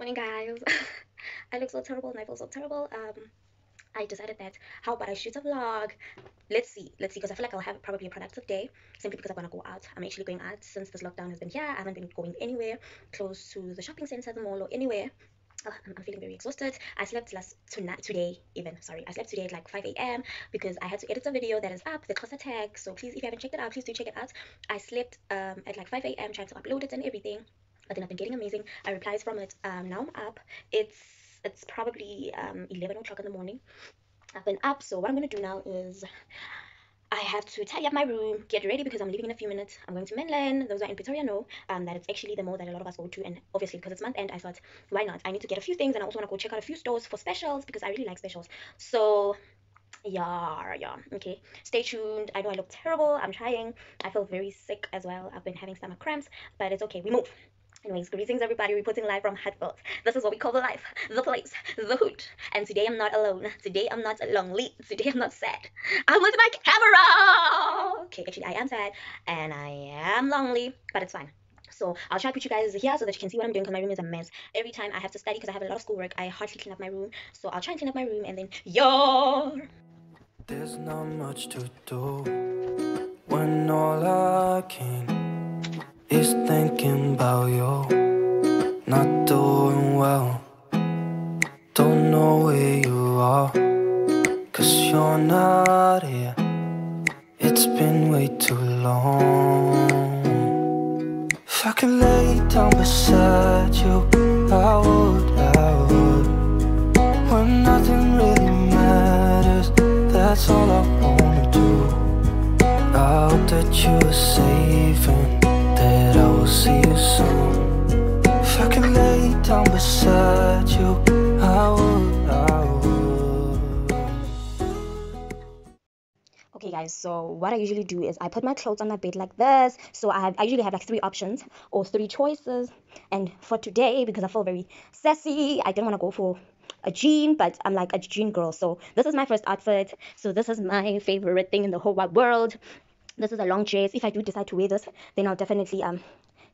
Morning guys. I look so terrible and I feel so terrible. I decided that how about I shoot a vlog? Let's see, because I feel like I'll have probably a productive day simply because I want to go out. I'm actually going out since this lockdown has been here. I haven't been going anywhere close to the shopping center, the mall, or anywhere. Oh, I'm feeling very exhausted. I slept I slept today at like 5 a.m. because I had to edit a video that is up, the Costa Tech. So please, if you haven't checked it out, please do check it out. I slept at like 5 a.m. trying to upload it and everything, but then I've been getting amazing replies from it. Now I'm up. It's probably 11 o'clock in the morning. I've been up, so what I'm gonna do now is I have to tidy up my room, get ready because I'm leaving in a few minutes. I'm going to Menlyn. Those who are in Pretoria know that it's actually the mall that a lot of us go to, and obviously because it's month end, I thought, why not? I need to get a few things, and I also want to go check out a few stores for specials because I really like specials. So yeah, okay, stay tuned. I know I look terrible. I'm trying. I feel very sick as well. I've been having stomach cramps, but it's okay. We move. Anyways, greetings everybody, reporting live from Hatfield. This is what we call the life, the place, the hood. And today I'm not alone. Today I'm not lonely. Today I'm not sad. I'm with my camera! Okay, actually I am sad and I am lonely, but it's fine. So I'll try to put you guys here so that you can see what I'm doing because my room is a mess. Every time I have to study because I have a lot of schoolwork, I hardly clean up my room. So I'll try and clean up my room and then, yo! There's not much to do when all I can is thinking about you, not doing well. Don't know where you are, cause you're not here. It's been way too long. If I could lay down beside you, I would. When nothing really matters, that's all I wanna do. I hope that you're safe and that I will see you soon. If I could lay down beside you, I would. Okay guys, so what I usually do is I put my clothes on my bed like this. So I usually have like three options or three choices. And for today, because I feel very sassy, I didn't want to go for a jean, but I'm like a jean girl. So this is my first outfit. So this is my favorite thing in the whole wide world. This is a long dress. If I do decide to wear this, then I'll definitely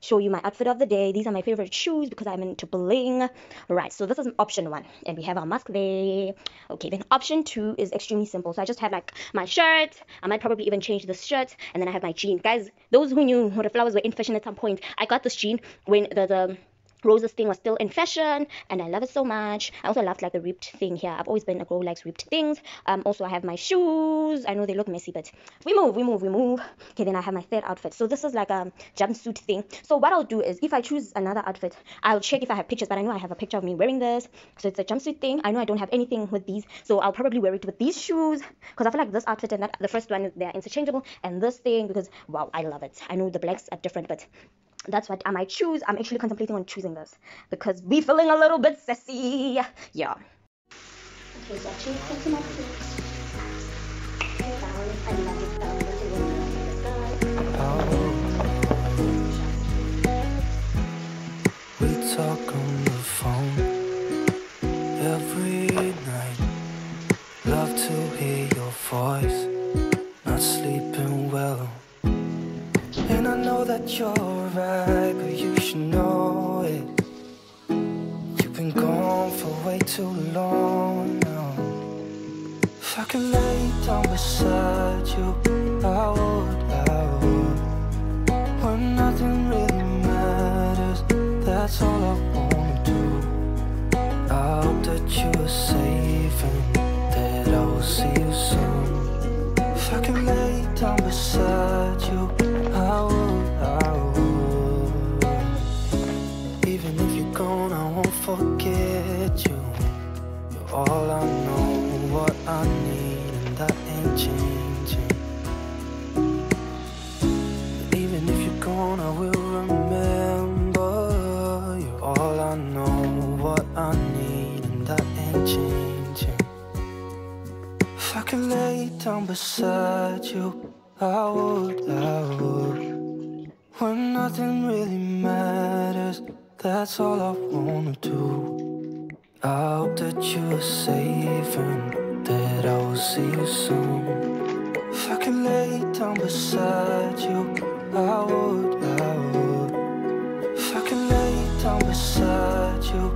show you my outfit of the day. These are my favorite shoes because I'm into bling. Right, so this is option one, and we have our mask there. Okay, then option two is extremely simple. So I just have like my shirt. I might probably even change this shirt, and then I have my jean. Guys, those who knew the flowers were in fashion at some point, I got this jean when the roses thing was still in fashion, and I love it so much. I also loved like the ripped thing here. I've always been a girl who likes ripped things. Also I have my shoes. I know they look messy, but we move. Okay, then I have my third outfit. So this is like a jumpsuit thing. So what I'll do is if I choose another outfit, I'll check if I have pictures, but I know I have a picture of me wearing this. So it's a jumpsuit thing. I know I don't have anything with these, so I'll probably wear it with these shoes because I feel like this outfit and that, the first one, they're interchangeable, and this thing, because wow, I love it. I know the blacks are different, but that's what I might choose. I'm actually contemplating on choosing this because we're feeling a little bit sassy. Yeah. Okay, so I changed into my clothes. I love it. We talk on the phone every night. Love to hear your voice. Not sleeping well. And I know that you're right, but you should know it. You've been gone for way too long now. If I could lay down beside you, I would. When nothing really matters, that's all I wanna do. I hope that you're safe and that I will see you soon. If I could lay down beside you, I would. Even if you're gone, I won't forget you. You're all I know, what I need, and that ain't changing. Even if you're gone, I will remember. You're all I know, what I need, and that ain't changing. If I could lay down beside you, I would. When nothing really matters, that's all I wanna do. I hope that you're safe and that I will see you soon. If I could lay down beside you, I would. If I could lay down beside you,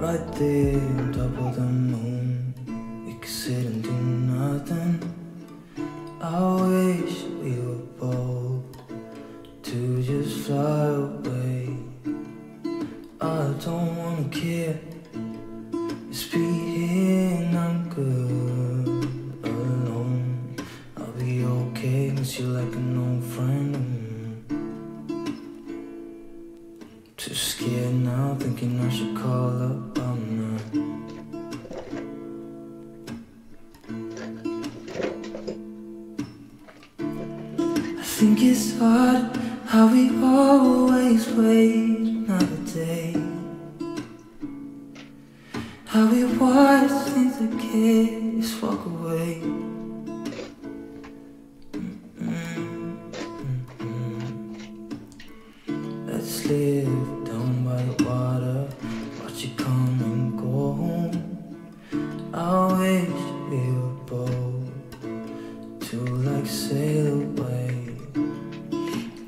Right there on top of the moon, we could sit and do nothing. I wish we were bold to just fly away. I don't wanna care, just be here and I'm good alone. I'll be okay, miss you like an old friend. Too scared now, thinking I should call up. I think it's hard how we always wait another day, how we watch things that can't just walk away. Let's live down by the water, watch it come and go home. I wish we were bold to like sail away.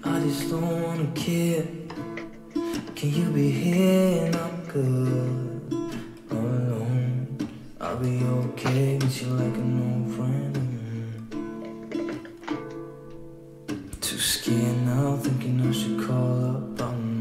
I just don't wanna care. Can you be here and I'm good alone? I'll be okay with you like an old friend. Too scared now, thinking I should call up on that.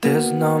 There's not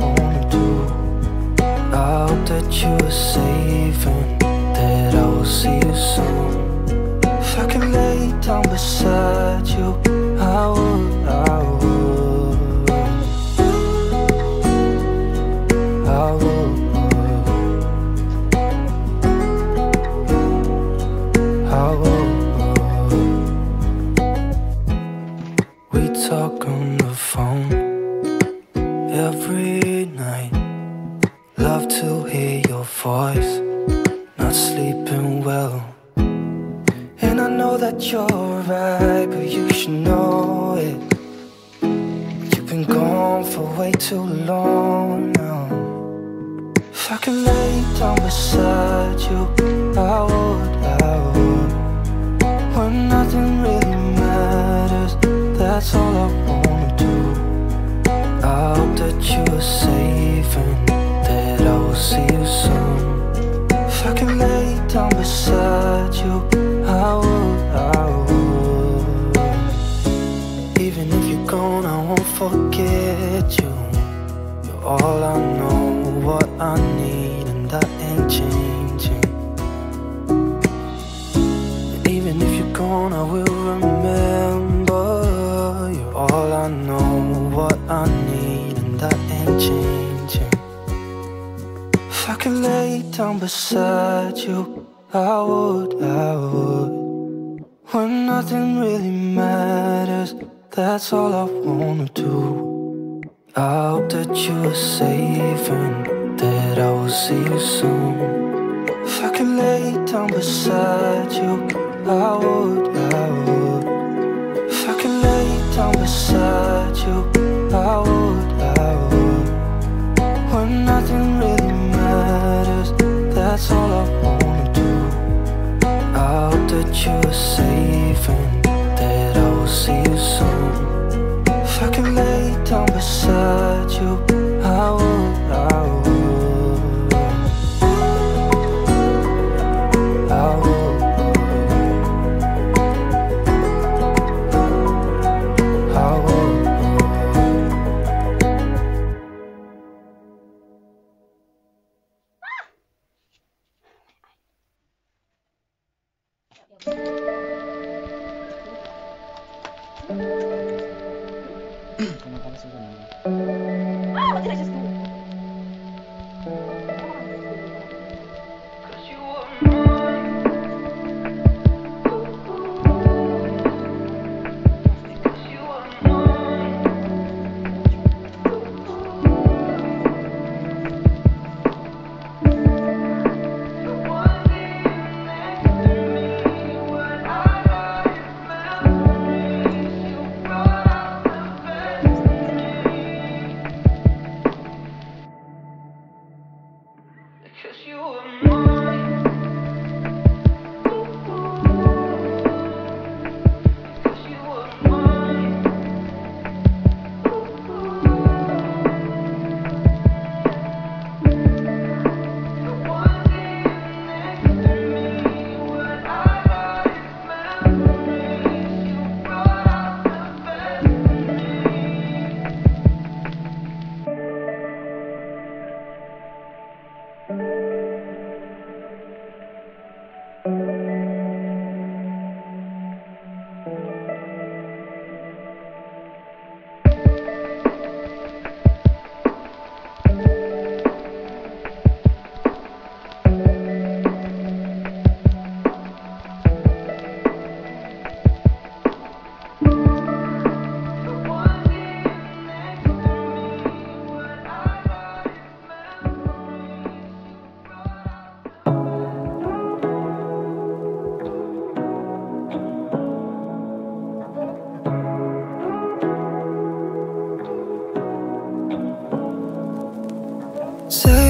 wanna do. I hope that you are safe and that I will see you soon. If I could lay down beside you, I would, I would. I would, I would. We talk on the phone every night. Love to hear your voice, not sleeping well. And I know that you're right, but you should know it. You've been gone for way too long now. If I could lay down beside you, I would, I would. When nothing really matters, that's all I wanna do. I hope that you are safe and that I will see you soon. If I could lay down beside you, I would, I would. Even if you're gone, I won't forget you. You're all I know, what I need, and that ain't changing. And even if you're gone, I will remember. You're all I know, what I need, and that ain't changing. If I could lay down beside you, I would, I would. When nothing really matters, that's all I wanna do. I hope that you are safe and that I will see you soon. If I could lay down beside you, I would, I would. If I could lay down beside you, I would, I would. When nothing really matters, that's all I wanna do. I hope that you are safe and that I will see you soon. If I could lay down beside you, I would, I would. I would, I would. Say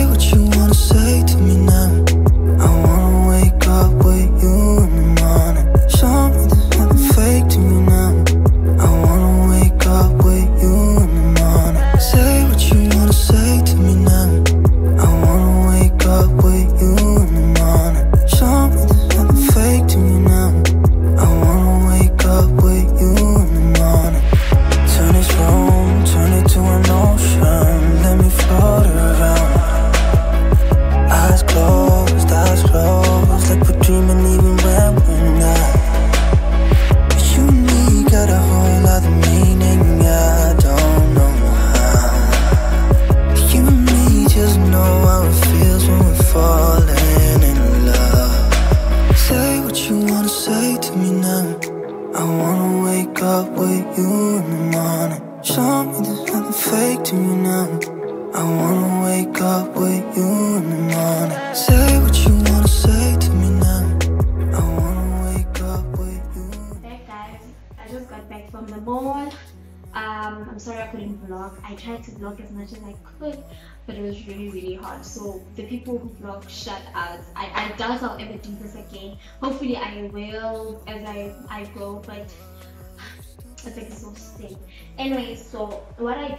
something that's nothing fake to me now. I wanna wake up with you in the morning. Say what you wanna say to me now. I wanna wake up with you. Hey guys, I just got back from the mall. I'm sorry I couldn't vlog. I tried to vlog as much as I could, but it was really hard. So the people who vlog, shut us. I doubt I'll ever do this again. Hopefully I will as I go, but it's like so sick. Anyway, so what I'm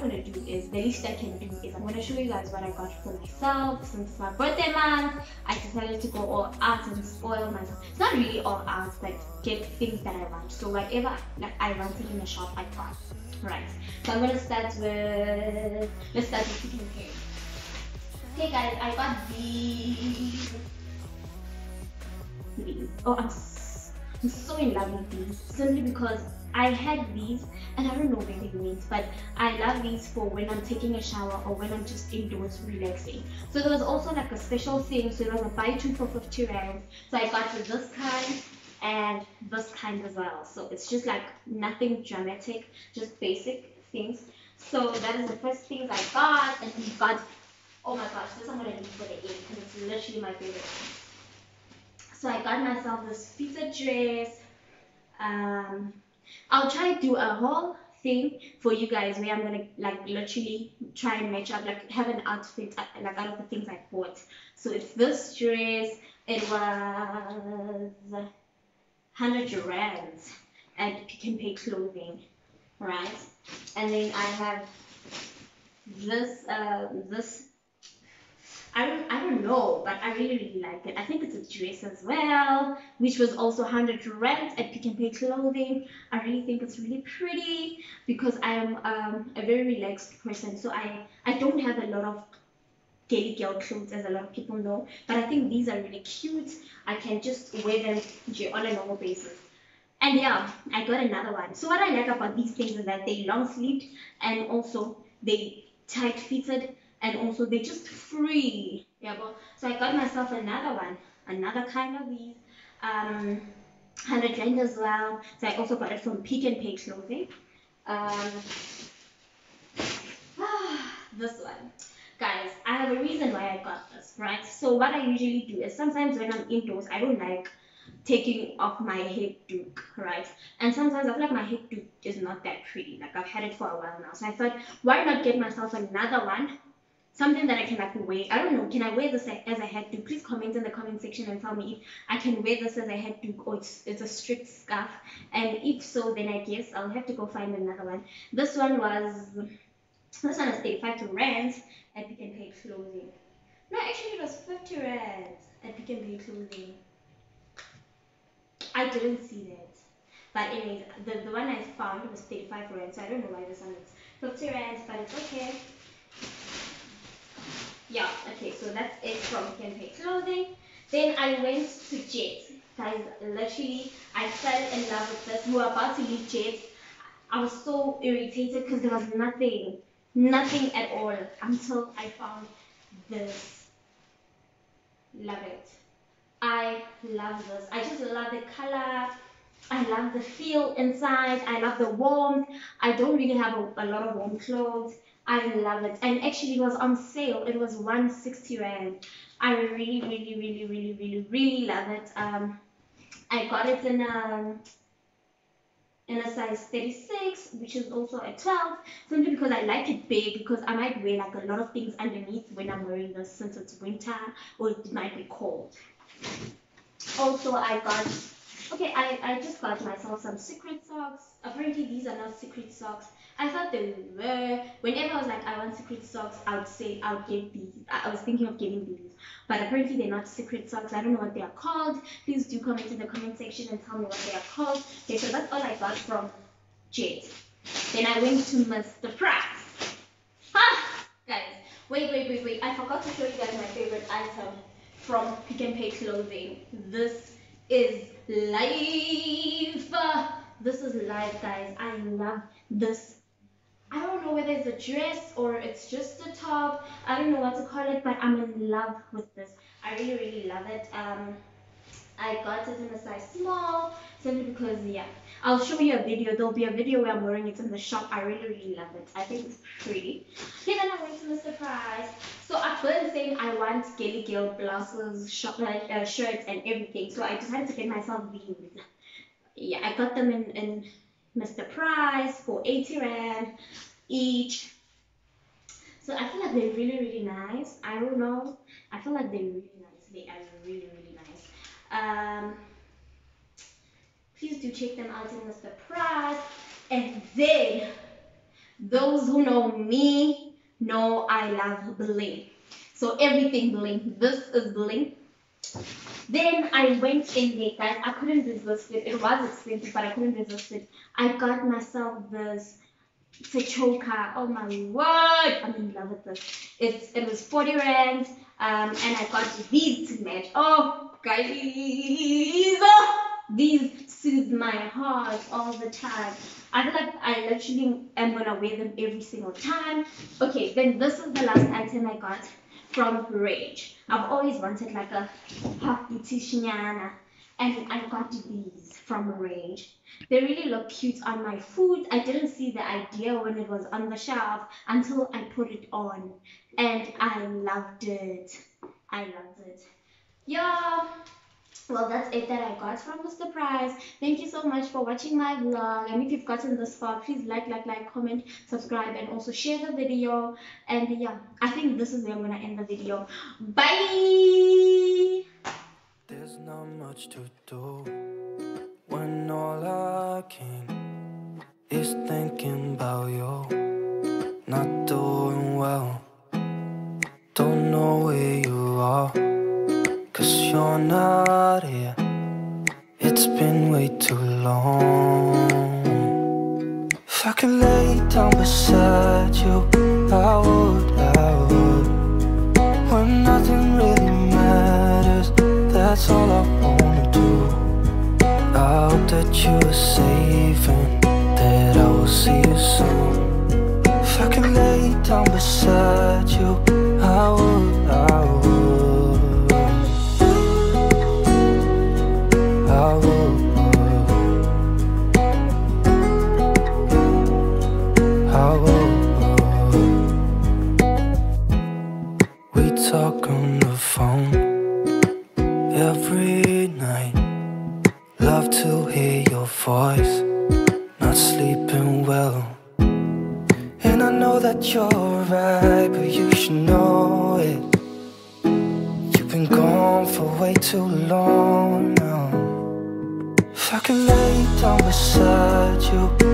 gonna do is, the least I can do is I'm gonna show you guys what I got for myself. Since my birthday month, I decided to go all out and spoil myself. It's not really all out, but get things that I want. So whatever like I wanted in the shop, I got. Right. So I'm gonna start with Pick n Pay. Okay guys, I got these. Oh, I'm so in love with these, simply because I had these and I don't know where they went, but I love these for when I'm taking a shower or when I'm just indoors relaxing. So there was also like a special thing, so it was a buy two for 50 rand. So I got this kind and this kind as well. So it's just like nothing dramatic, just basic things. So that is the first things I got. And we got, oh my gosh, this I'm gonna leave for the end because it's literally my favorite thing. So I got myself this pizza dress. I'll try to do a whole thing for you guys where I'm gonna like literally try and match up, like have an outfit like out of the things I bought. So it's this dress. It was 100 rand at Pick n Pay clothing, right? And then I have this I don't know, but I really like it. I think it's a dress as well, which was also 100 rand at Pick n Pay clothing. I really think it's really pretty because I am a very relaxed person, so I don't have a lot of girly girl clothes, as a lot of people know, but I think these are really cute. I can just wear them on a normal basis. And yeah, I got another one. So what I like about these things is that they long sleeved and also they tight fitted. And also they're just free. Yeah, but so I got myself another one, another kind of these, 100 rand as well. So I also got it from Pick n Pay clothing. This one, guys, I have a reason why I got this, right? So what I usually do is sometimes when I'm indoors, I don't like taking off my head duke, right? And sometimes I feel like my head duke is not that pretty. Like I've had it for a while now, so I thought, why not get myself another one? Something that I can like wear. I don't know, can I wear this as a head duke? Please comment in the comment section and tell me if I can wear this as a head duke or it's a strict scarf. And if so, then I guess I'll have to go find another one. This one was 35 rand at Pick n Pay clothing. No, actually it was 50 rand at Pick n Pay clothing. I didn't see that. But anyways, the one I found was 35 rand, so I don't know why this one is 50 rand, but it's okay. Yeah, okay, so that's it from Pick n Pay clothing. Then I went to Jet. Guys, literally, I fell in love with this. We were about to leave Jet. I was so irritated because there was nothing at all until I found this. Love it. I love this. I just love the color. I love the feel inside. I love the warmth. I don't really have a lot of warm clothes. I love it. And actually it was on sale. It was 160 rand. I really love it. I got it in a size 36, which is also a 12, simply because I like it big, because I might wear like a lot of things underneath when I'm wearing this, since it's winter or it might be cold. Also I got, okay, I just got myself some secret socks. Apparently these are not secret socks. I thought they were. Whenever I was like, I want secret socks, I would say I'll get these. I was thinking of getting these, but apparently they're not secret socks. I don't know what they are called. Please do comment in the comment section and tell me what they are called. Okay, so that's all I got from Jet. Then I went to Mr. Price. Ah, guys, wait. I forgot to show you guys my favorite item from Pick n Pay clothing. This is life. This is life, guys. I love this. I don't know whether it's a dress or it's just a top. I don't know what to call it, but I'm in love with this. I really love it. I got it in a size small, simply because, yeah. I'll show you a video. There'll be a video where I'm wearing it in the shop. I really, really love it. I think it's pretty. Okay, then I went to Mr. Price. So I've been saying I want girly girl blouses, shirts, and everything. So I decided to get myself these. Yeah, I got them in Mr. Price for 80 rand each. So I feel like they're really, really nice. I don't know. I feel like they're really nice. They are really, really nice. Please do check them out in Mr. Price. And then, those who know me know I love bling. So everything bling. This is bling. Then I went in here, guys. I couldn't resist it. It was expensive, but I couldn't resist it. I got myself this choker. Oh my word! I'm in love with this. It was 40 rand. And I got these to match. Oh, guys. These soothe my heart all the time. I feel like I literally am going to wear them every single time. Okay, then this is the last item I got from Rage. I've always wanted like a puffy tishinyana, and I got these from Rage. They really look cute on my foot. I didn't see the idea when it was on the shelf until I put it on, and I loved it. I loved it. Yeah. Well, that's it that I got from Mr. Price. Thank you so much for watching my vlog. And if you've gotten this far, please like, comment, subscribe, and also share the video. And yeah, I think this is where I'm going to end the video. Bye! There's not much to do when all I can is thinking about you. Not doing well. Don't know where you are. Cause you're not here. It's been way too long. If I could lay down beside you, I would. When nothing really matters, that's all I wanna do. I hope that you're safe and that I will see you soon. If I could lay down beside you, I would. We talk on the phone every night. Love to hear your voice. Not sleeping well. And I know that you're right, but you should know it. You've been gone for way too long now. If I could lay down beside you,